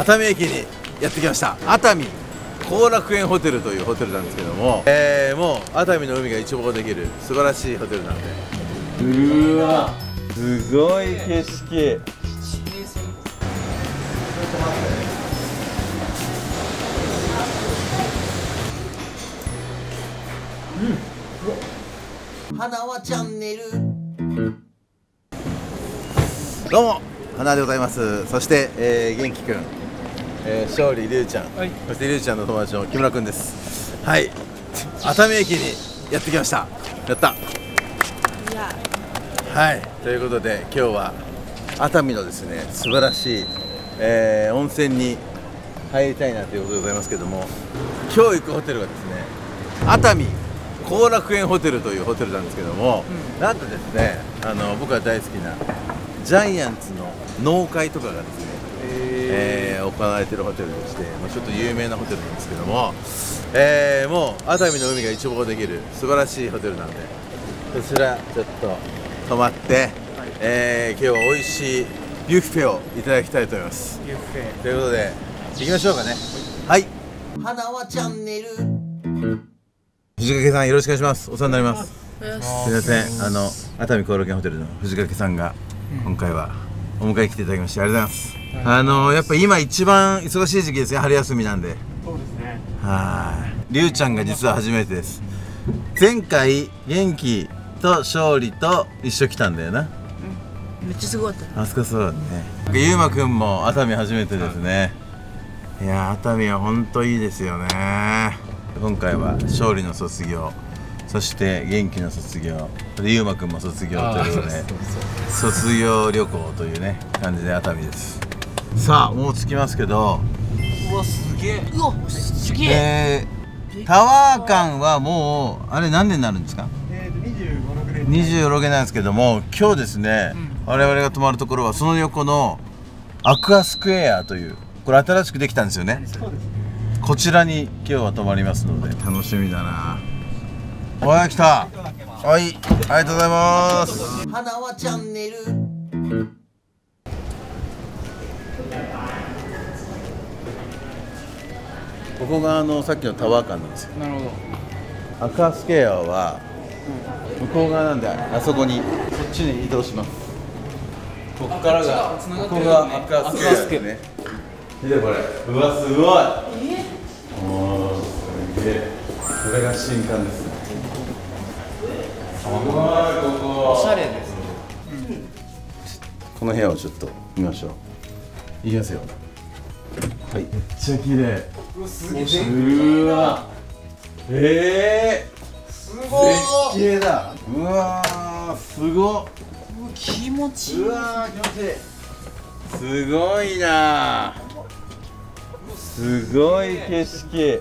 熱海駅にやってきました。熱海後楽園ホテルというホテルなんですけども、もう熱海の海が一望できる素晴らしいホテルなので、うわすごい景色。花輪チャンネル、どうも花輪でございます。そして、元気くん、勝利、りゅうちゃん、はい、そしてりゅうちゃんの友達の木村くんです。はい、熱海駅にやってきました。やった。はい、ということで今日は熱海のですね素晴らしい、温泉に入りたいなということでございますけども、今日行くホテルがですね熱海後楽園ホテルというホテルなんですけども、なんとですね僕が大好きなジャイアンツの納会とかがですね行われているホテルでして、ちょっと有名なホテルなんですけども、もう熱海の海が一望できる素晴らしいホテルなので、そちらちょっと泊まって、今日は美味しいビュッフェをいただきたいと思います。ビュッフェということで行きましょうかね。はい、花輪チャンネル、藤掛さんよろしくお願いします。お世話になります。すいません、熱海後楽園ホテルの藤掛さんが今回はお迎え来ていただきましてありがとうございます。やっぱ今一番忙しい時期ですね。春休みなんで。そうですね。はい、りゅうちゃんが実は初めてです。前回元気と勝利と一緒来たんだよな。めっちゃすごかった。あそこそうだね。ゆうまくんも熱海初めてですね。いや熱海はほんといいですよね。今回は勝利の卒業、そして元気の卒業、ゆうまくんも卒業ということで、卒業旅行というね感じで熱海です。さあもう着きますけど、うわすげえ、うわすげえ。タワー館はもうあれ何年になるんですか？26年なんですけども、今日ですね、我々が泊まるところはその横のアクアスクエアという、これ新しくできたんですよね。そうですね。こちらに今日は泊まりますので楽しみだな。おい来た。はい、ありがとうございます。花輪チャンネル、ここがさっきのタワー館なんですよ。なるほど。アクアスケアは向こう側なんで、あそこにこっちに移動します。ここからが、ここがアクアスケアね。見てこれ、うわすごい。すげえ。これが新館ですね。すごい、ここおしゃれですね。この部屋をちょっと見ましょう。行きますよ。はい、めっちゃ綺麗。うわすげえ。うわ、すごい。綺麗だ。うわすごい。気持ちいい。うわ気持ちいい。すごいな。すごい景色。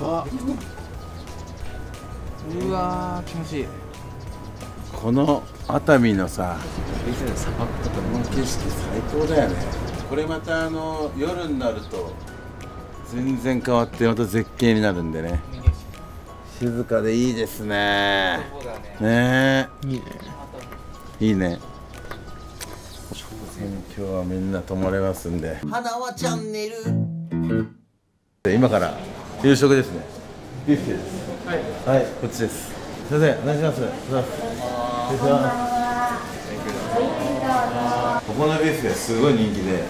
うわ気持ちいい。この熱海のさ、砂漠とかの景色最高だよね。これまた夜になると全然変わってまた絶景になるんでね。静かでいいですね。ねえ、いいね。今日はみんな泊まれますんで。花輪チャンネル、今から夕食ですね。ビュッフェです。はい、はい、こっちです。すいません、お願いします。ここのビュッフェすごい人気で、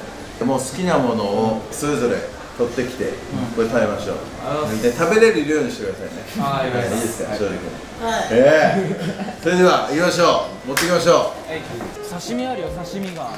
もう好きなものをそれぞれ取ってきて、これ食べましょう。食べれる量にしてくださいね。いいですよ、勝利君。それでは行きましょう。持ってきましょう。刺身あるよ、刺身が。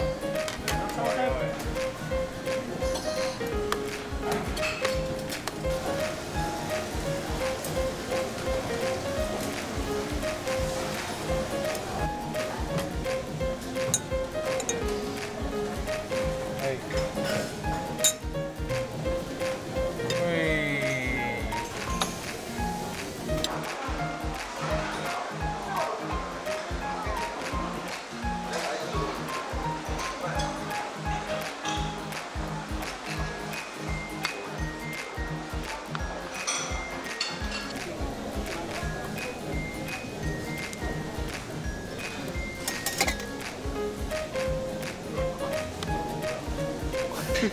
おいしそうですね。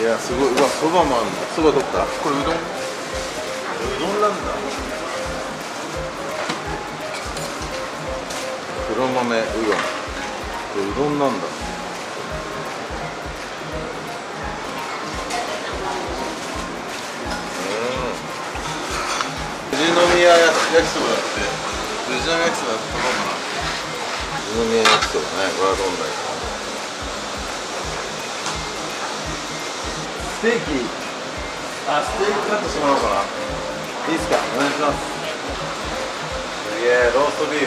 いやすごい。うわ、そばもあるんだ。そばどっか。これうどん。うどんなんだ。黒豆うどん。これうどんなんだ。富士宮焼きそばだって。富士宮焼きそばだって高いかな。富士宮焼きそばね。これはどんだい。ステーキ、あ、ステーキカットしてもらおうかな。いいですか、お願いします。すげー、ローストビーフ。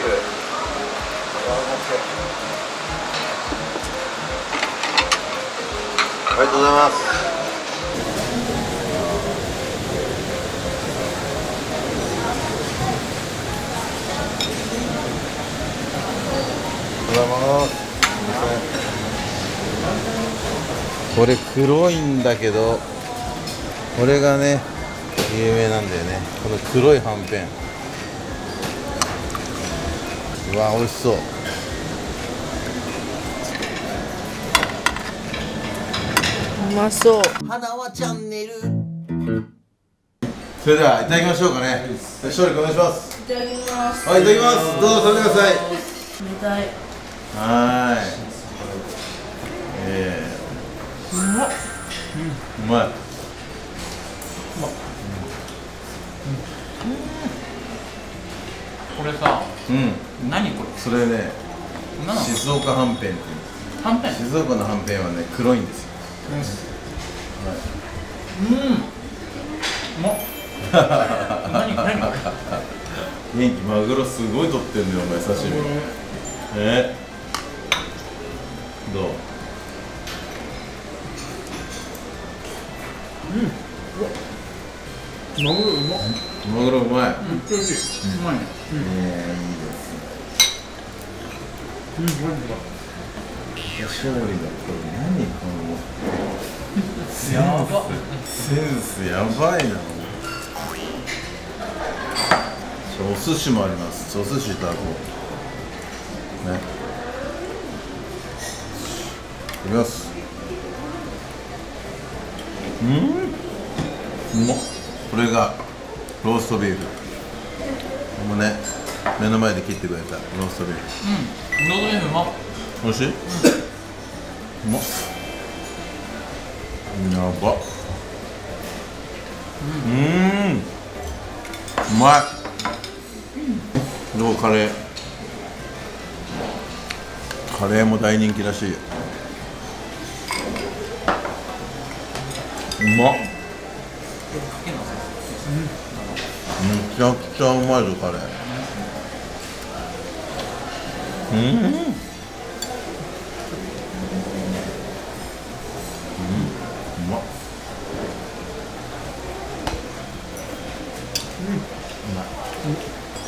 ありがとうございます。ありがとうございます。これ黒いんだけど、これがね有名なんだよね、この黒いはんぺん。うわ、美味しそう。うまそう。花輪チャンネル。それではいただきましょうかね。勝利くんお願いします。いただきます。はい、いただきます。どうぞ食べてください。冷たい。はーい。うまっ、うん、うまい。これさ、うん、何これ？それね、静岡はんぺんって言うんです。静岡のはんぺんはね、黒いんですよ。うん、うまっ。何これ？元気。マグロすごい取ってんだよ、お前刺身。どう？マグロうまっ。マグロうまい。めっちゃ美味しい。うまいね。いいですね。おしゃれだ。これ何このセンスやばいな。お寿司もあります。お寿司いただこうね。いきます。うまっ。これがローストビーフ。もうね、目の前で切ってくれたローストビーフ。ローストビーフうまっ。おいしい。うまっ。やばっ。うまい。どう？カレー。カレーも大人気らしいよ。うまっ。めちゃくちゃうまいぞ、カレー。うまっ。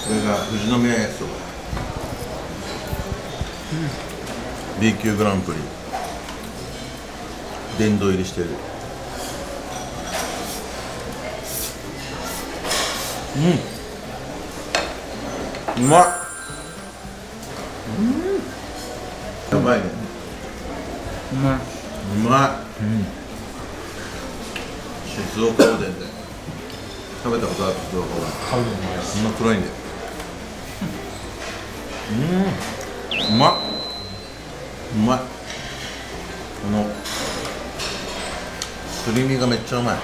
これが富士宮焼きそば。B 級グランプリ殿堂入りしてる。うん、うまっ。やばいね。うまい。うまい。静岡おでんで食べたことある？静岡おでん。そんな黒いんだよ。うまっ。うまい。このすり身がめっちゃうまい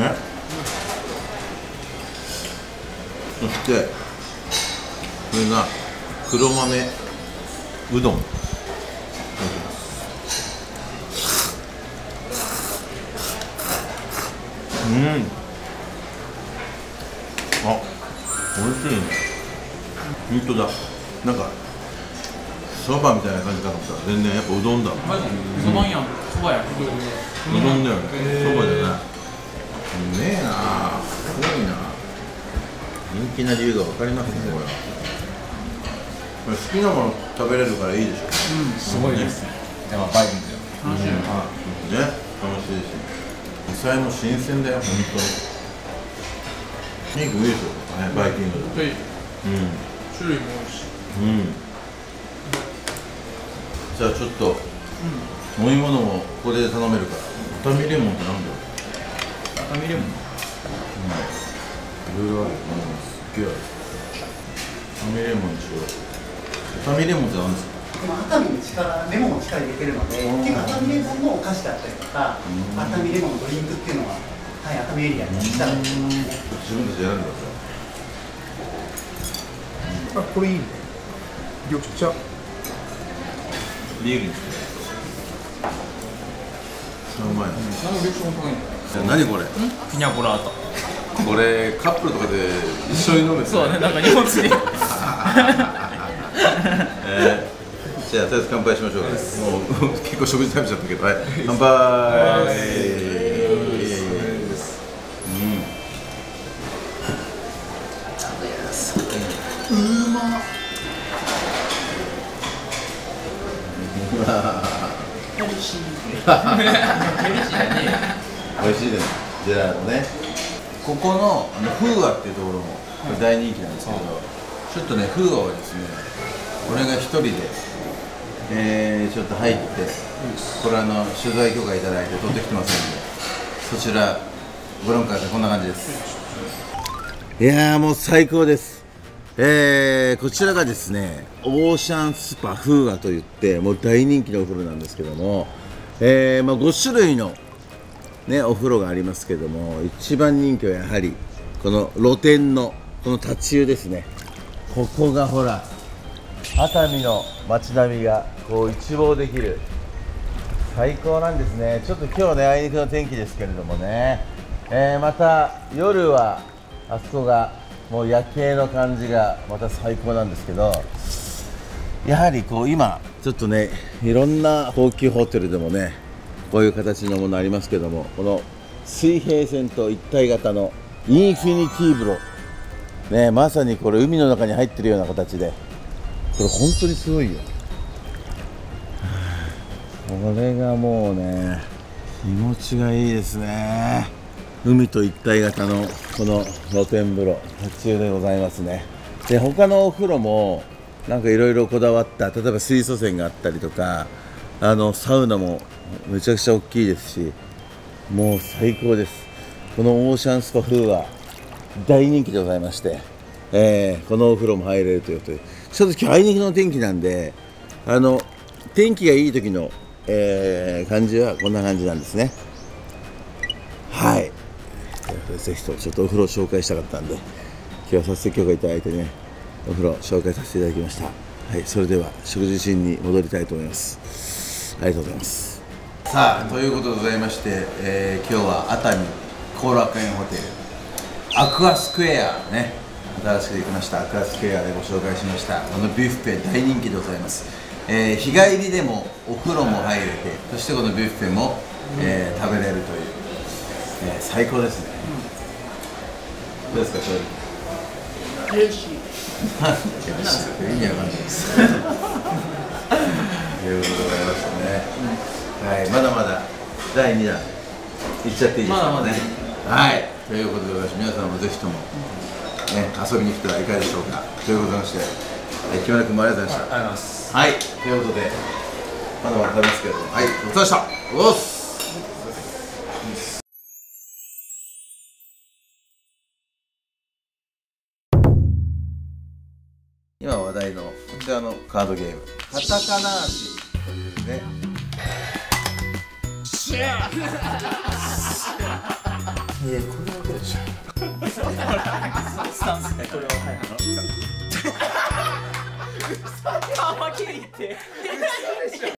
ね。そしてこれが黒豆うどん。あ、美味しいね。ほんとだ。なんかそばみたいな感じかと思ったら全然やっぱうどんだ。そばやん。そばやん。うどんだよね。そばじゃない。うめえなあ。すごいな。人気な理由が分かりますね。これ好きなもの食べれるからいいでしょ。すごいですね。やばいんだよ。楽しいね。楽しいし。際の新鮮だよ、本当に。肉いいですよ、バイキングだと。うん。種類も多いし。うん。じゃあちょっと、飲み物もここで頼めるから。熱海レモンってなんだろう。熱海レモン。うん。いろいろあるよ。すっげえある。熱海レモンにしよう。熱海レモンって何ですか？熱海にレモンを力入れてるので、結構熱海レモンのお菓子だったりとか、熱海レモンのドリンクっていうのは、はい、熱海エリアに来たりとか、自分たちでやるんだったら、あ、これいいね、緑茶、ビールにして、うまい、何これ、ピニャコラータ、これ、カップルとかで一緒に飲む、そうね、なんか日本酒で。じゃあ、とりあえず乾杯しましょう。もう結構食事食べちゃったけど、はい、乾杯。うまっ。美味しい。美味しいです。ジェラートね。ここの風和っていうところも大人気なんですけど、ちょっとね風和はですね、俺が一人で。ちょっと入って、これ取材許可いただいて取ってきてますので、そちらご覧ください。こんな感じです。いやーもう最高です。こちらがですね、オーシャンスパフーアといって、もう大人気のお風呂なんですけども、まあ、5種類の、ね、お風呂がありますけども、一番人気はやはりこの露天のこの太刀湯ですね。ここがほら、熱海の街並みがこう一望できる、最高なんですね。ちょっと今日ねあいにくの天気ですけれどもね、また夜はあそこがもう夜景の感じがまた最高なんですけど、やはりこう今ちょっとね、いろんな高級ホテルでもねこういう形のものありますけども、この水平線と一体型のインフィニティ風呂ね、まさにこれ海の中に入ってるような形で、これ本当にすごいよ。これがもうね気持ちがいいですね。海と一体型のこの露天風呂、立ち湯でございますね。で他のお風呂もなんかいろいろこだわった、例えば水素泉があったりとか、サウナもめちゃくちゃ大きいですし、もう最高です。このオーシャンスパ風は大人気でございまして、このお風呂も入れるということで、ちょっと今日あいにくの天気なんで、天気がいい時の、感じはこんな感じなんですね。はい。ぜひとちょっとお風呂を紹介したかったんで、今日は早速許可いただいてね、お風呂紹介させていただきました。はい、それでは食事シーンに戻りたいと思います。ありがとうございます。さあ、ということでございまして、今日は熱海後楽園ホテルアクアスクエアね。新しくできましたアクアスクエアでご紹介しましたこのビュッフェ、大人気でございます。日帰りでもお風呂も入れて、そしてこのビュッフェも、食べれるという、最高ですね。どうですか、正直嬉しい意味わかんないですということでございましたね。はい、まだまだ第2弾いっちゃっていいですかね。はい、ということでございます。皆さんもぜひともね、遊びに来てはいかがでしょうか。ということでして、木村君もありがとうございました。ありがとうございます。はい、ということで、まだまだ食べますけれども、はい、お疲れ様でした。おっす。今話題のこちらのカードゲーム、カタカナーシというですね。シェア。いや、これだけでしょ。スタンスでこれを入るの？あんまきり言って。